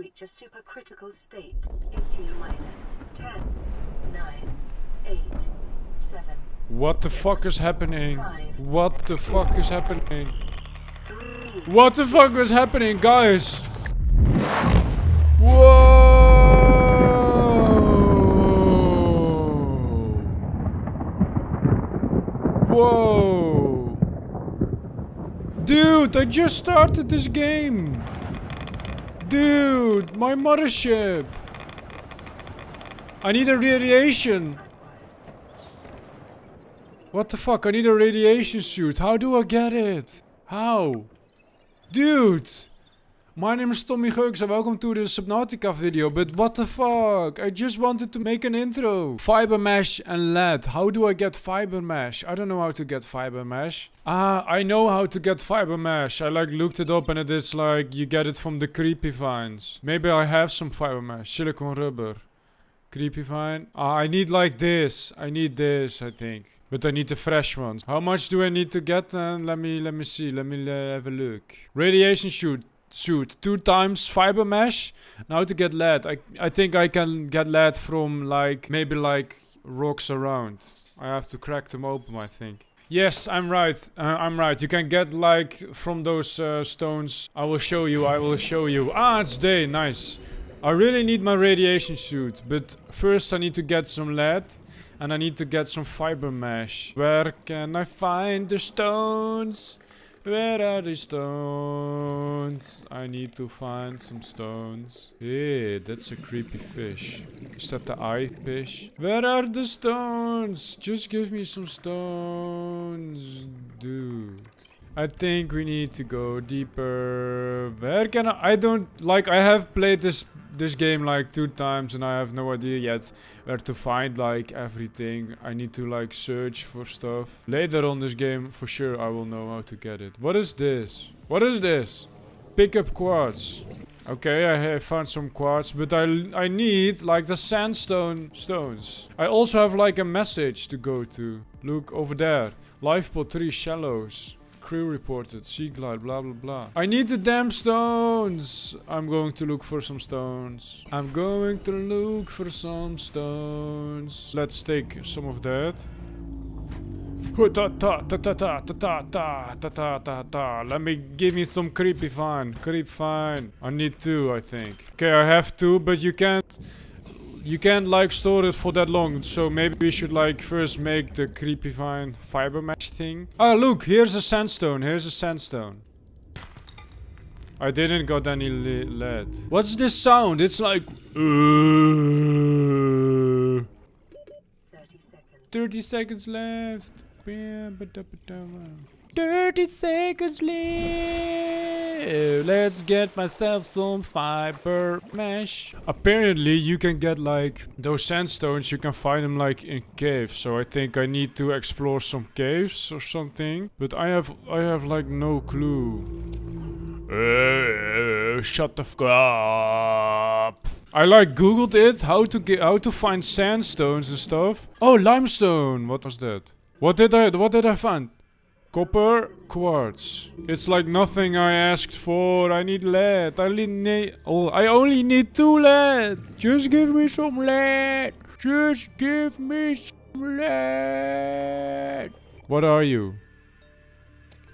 reach a supercritical state in T-10, 9, 8, 7. What the fuck is happening? What the fuck is happening? What the fuck is happening, guys? Whoa! Whoa! Dude, I just started this game! Dude, my mothership! I need a radiation! What the fuck? I need a radiation suit. How do I get it? How? Dude! My name is Tommie Geux and welcome to the Subnautica video, but what the fuck? I just wanted to make an intro. Fiber mesh and lead. How do I get fiber mesh? I don't know how to get fiber mesh. Ah, I know how to get fiber mesh. I like looked it up and it is like, you get it from the Creepvines. Maybe I have some fiber mesh. Silicone rubber. Creepvine. Ah, I need like this. I need this, I think. But I need the fresh ones. How much do I need to get then? Let me see. Let me have a look. Radiation shoot 2 times fiber mesh. Now to get lead. I think I can get lead from like maybe like rocks around. I have to crack them open, I think. Yes, I'm right. You can get like from those stones. I will show you. Ah, it's day. Nice. I really need my radiation suit, but first I need to get some lead and I need to get some fiber mesh. Where can I find the stones? Where are the stones? I need to find some stones. Hey, that's a creepy fish. Is that the eye fish? Where are the stones? Just give me some stones, dude. I think we need to go deeper. Where can I don't like I have played this game like 2 times and I have no idea yet where to find like everything. I need to like search for stuff. Later on this game for sure I will know how to get it. What is this? What is this? Pick up quartz. Okay, I found some quartz, but I need like the sandstone stones. I also have like a message to go to. Look over there. Lifepod 3 shallows. Crew reported, Seaglide, blah blah blah. I need the damn stones. I'm going to look for some stones. Let's take some of that. Give me some Creepvine. I need 2, I think. Okay, I have 2, but you can't like store it for that long, so maybe we should like first make the Creepvine fiber mesh thing. Ah, look, here's a sandstone, I didn't got any lead. What's this sound? It's like 30 seconds. 30 seconds left. 30 seconds left. Let's get myself some fiber mesh. Apparently you can get like those sandstones, you can find them like in caves, so I think I need to explore some caves or something, but I have like no clue. Shut the fuck up. I like googled it, how to find sandstones and stuff. Oh, limestone. What was that? What did I find? Copper, quartz. It's like nothing I asked for. I need lead. I only need 2 lead. Just give me some lead. What are you?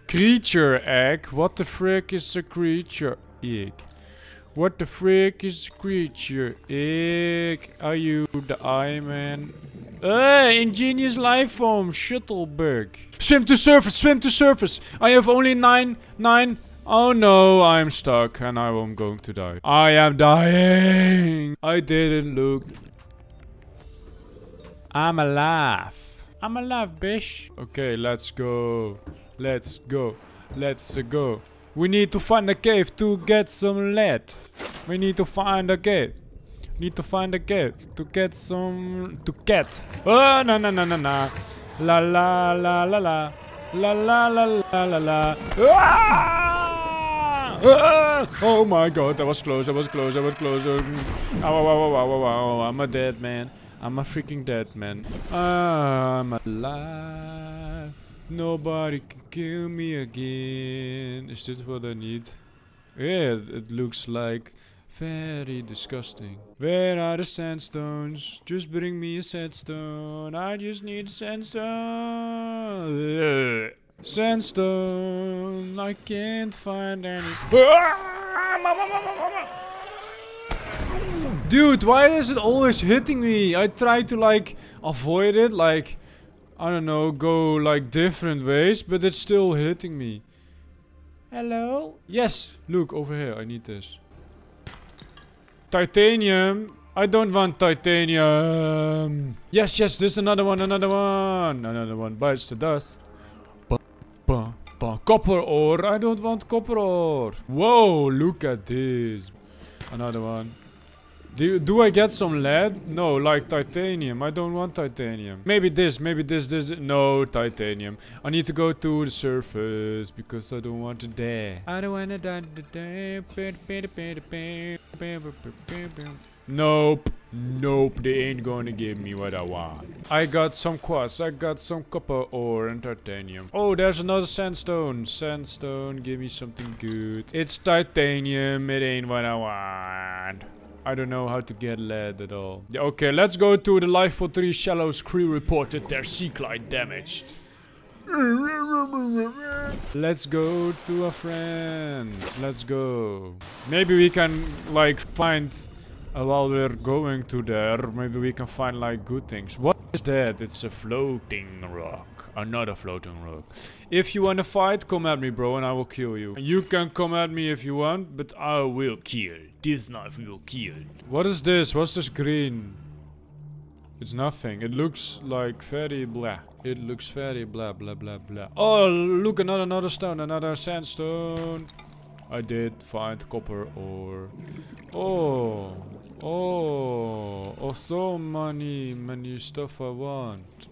Creature egg. What the frick is a creature egg? Are you the eye man? Ingenious life form, shuttlebug. Swim to surface. I have only 9. Oh no, I'm stuck and I'm going to die. I am dying. I didn't look. I'm alive, bitch. Okay, let's go. We need to find a cave to get some lead. Oh, no. La la la la la. Ah! Ah! Oh my god, that was close. Ow. I'm a dead man. I'm a freaking dead man. I'm alive. Nobody can kill me again. Is this what I need? Yeah, it looks like Very disgusting. Where are the sandstones? Just bring me a sandstone. I just need a sandstone. Sandstone. I can't find any. Dude, why is it always hitting me? I try to like avoid it, like I don't know, go like different ways, but it's still hitting me. Hello? Yes, look over here. I need this. Titanium. I don't want titanium. Yes, yes, there's another one. Bites the dust. Copper ore. I don't want copper ore. Whoa, look at this. Another one. Do I get some lead? No, like titanium. I don't want titanium. Maybe this. No, titanium. I need to go to the surface because I don't want to die. I don't want to die. Nope. Nope. They ain't gonna give me what I want. I got some quartz. I got some copper ore and titanium. Oh, there's another sandstone. Sandstone, give me something good. It's titanium. It ain't what I want. I don't know how to get lead at all. Yeah, okay, let's go to the Lifepod 3 shallows. Crew reported their Seaglide damaged. Let's go to our friends. Let's go. Maybe we can like find while we're going to there. Maybe we can find like good things. What is that? It's a floating rock. Another floating rock. If you wanna fight, come at me, bro, and I will kill you. You can come at me if you want, but I will kill. This knife will kill. What is this? What's this green? It's nothing. It looks like very blah. It looks very blah blah blah blah. Oh, look, another stone, another sandstone. I did find copper ore. Oh, so many stuff I want.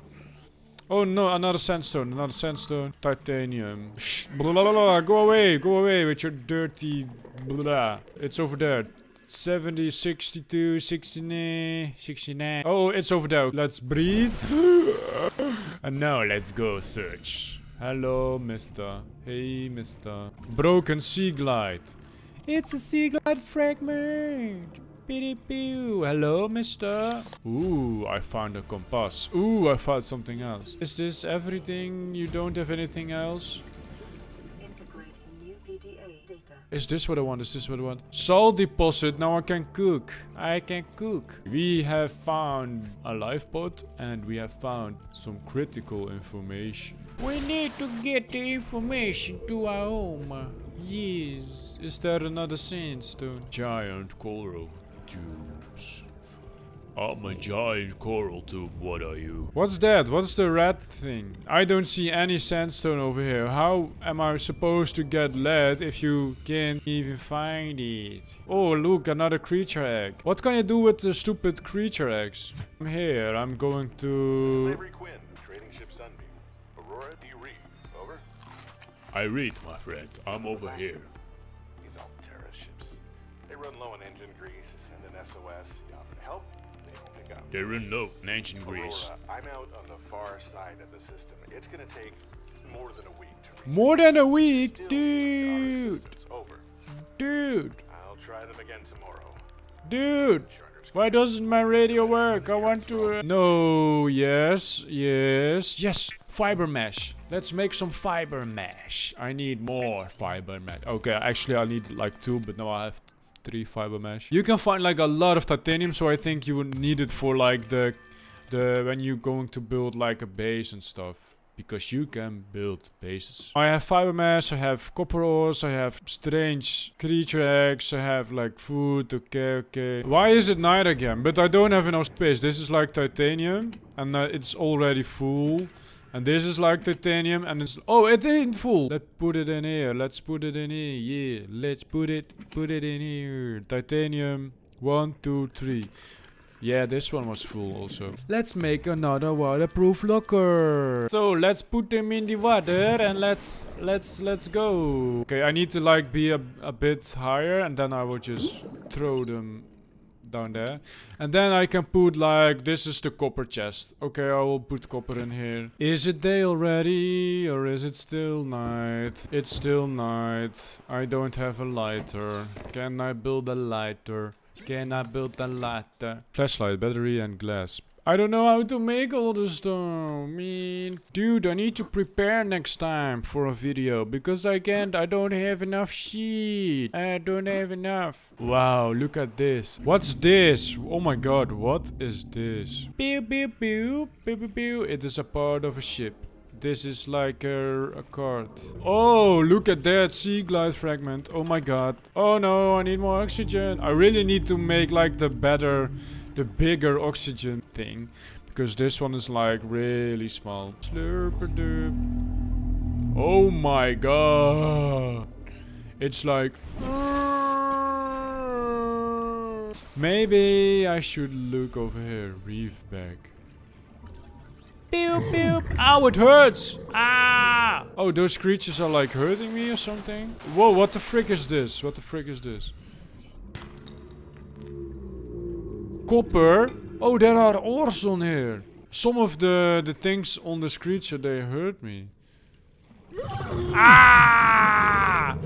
Oh no, another sandstone. Titanium. Shh, blah, blah, blah. Go away with your dirty blah. It's over there. 70, 62, 69, 69. Oh, it's over there. Let's breathe. And now let's go search. Hello, mister. Hey, mister. Broken Seaglide. It's a Seaglide fragment. Hello, mister. Ooh, I found a compass. Ooh, I found something else. Is this everything? You don't have anything else? Integrating new PDA data. Is this what I want? Salt deposit. Now I can cook. We have found a lifeboat and we have found some critical information. We need to get the information to our home. Yes. Is there another sandstone? Giant coral. Tubes. I'm a giant coral tube, what are you? What's that? What's the red thing? I don't see any sandstone over here. How am I supposed to get lead if you can't even find it? Oh, look, another creature egg. What can I do with the stupid creature eggs? I'm here, I'm going to... Slavery Quinn, trading ship Sunbeam. Aurora, do you read? Over? I read, my friend. I'm over here. These Alterra ships. They run low on engine grease, send an SOS, you offer to help, they don't pick up. They run low on engine grease. I'm out on the far side of the system. It's gonna take more than a week to reach. More than a week? Still, dude! Over. Dude! I'll try them again tomorrow. Dude! Why doesn't my radio work? I want to... No, yes! Fiber mesh. Let's make some fiber mesh. I need more fiber mesh. Okay, actually I need like 2, but now I have 3 fiber mesh. You can find like a lot of titanium, so I think you would need it for like the when you're going to build like a base and stuff, because you can build bases. I have fiber mesh, I have copper ores, I have strange creature eggs, I have like food. Okay. Why is it night again? But I don't have enough space. This is like titanium and it's already full. And this is like titanium and it's... Oh, it ain't full. Let's put it in here. Yeah, let's put it in here. Titanium. 1, 2, 3. Yeah, this one was full also. Let's make another waterproof locker. So let's put them in the water and let's go. Okay, I need to like be a bit higher and then I will just throw them down there. And then I can put like, this is the copper chest. Okay, I will put copper in here. Is it day already or is it still night? It's still night. I don't have a lighter. Can I build a lighter? Can I build a lighter? Flashlight, battery and glass. I don't know how to make all this stuff. Dude, I need to prepare next time for a video because I can't, I don't have enough sheet. I don't have enough. Wow, look at this. What's this? Oh my god, what is this? Pew, pew, pew, pew, pew, pew. It is a part of a ship. This is like a card. Oh, look at that Seaglide fragment. Oh my god. Oh no, I need more oxygen. I really need to make like the better, the bigger oxygen thing, because this one is like really small. Slurp-a-doop. Oh my god. It's like... Maybe I should look over here. Reef bag. Pew, pew. Ow, it hurts! Ah! Oh, those creatures are like hurting me or something. Whoa, what the frick is this? What the frick is this? Copper? Oh, there are ores on here. Some of the things on this creature, they hurt me. Ah!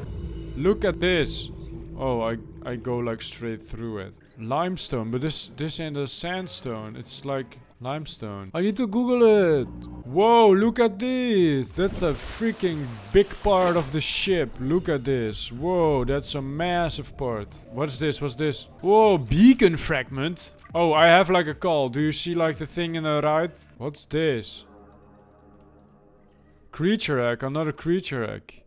Look at this. Oh, I go like straight through it. Limestone, but this ain't a sandstone. It's like... limestone. I need to Google it. Whoa, look at this. That's a freaking big part of the ship. Look at this. Whoa, that's a massive part. What's this? What's this? Whoa, beacon fragment. Oh, I have like a call. Do you see like the thing in the right? What's this? Creature egg. Another creature egg.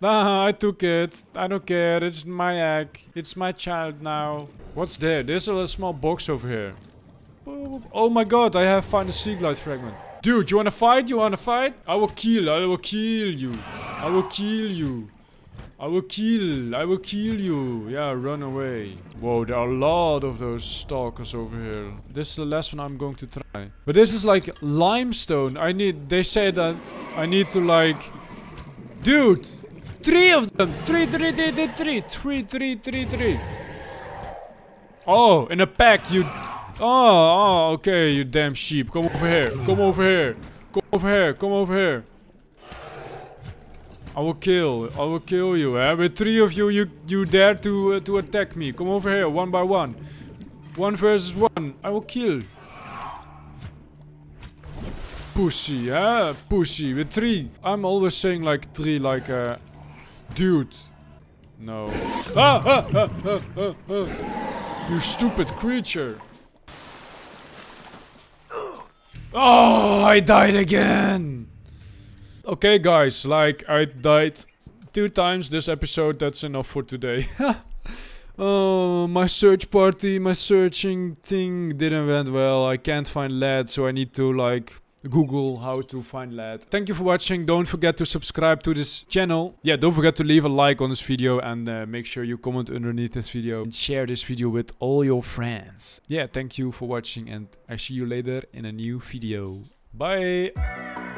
Nah, I took it. I don't care. It's my egg. It's my child now. What's there? There's a small box over here. Oh my god, I have found a Seaglide fragment. Dude, you wanna fight? You wanna fight? I will kill you. I will kill you. I will kill you. Yeah, run away. Whoa, there are a lot of those stalkers over here. This is the last one I'm going to try. But this is like limestone. I need... They say that I need to like... Dude! Three of them! Three. Oh, in a pack, you... Oh, okay, you damn sheep. Come over here. Come over here. Come over here. Come over here. I will kill you. Eh? With three of you, you dare to attack me. Come over here, one by one. One versus one. I will kill. Pussy, eh? Pussy. With three. I'm always saying like three, like a... Dude. No. Ah. You stupid creature. Oh, I died again. Okay, guys, like I died 2 times this episode. That's enough for today. Oh, my search party, my searching thing didn't went well. I can't find lead, so I need to like Google how to find lead. Thank you for watching. Don't forget to subscribe to this channel. Yeah, don't forget to leave a like on this video and make sure you comment underneath this video and share this video with all your friends. Yeah, thank you for watching and I see you later in a new video. Bye.